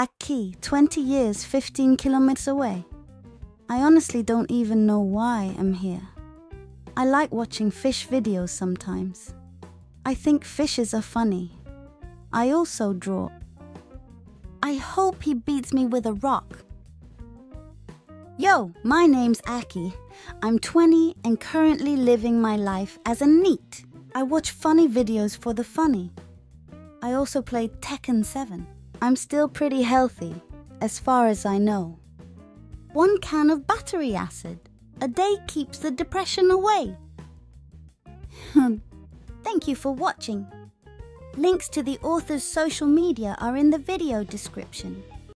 A key 20 years, 15 kilometers away. I honestly don't even know why I'm here. I like watching fish videos sometimes. I think fishes are funny. I also draw. I hope he beats me with a rock. Yo, my name's Aki. I'm 20 and currently living my life as a neet. I watch funny videos for the funny. I also play Tekken 7. I'm still pretty healthy, as far as I know. 1 can of battery acid a day keeps the depression away. Thank you for watching. Links to the author's social media are in the video description.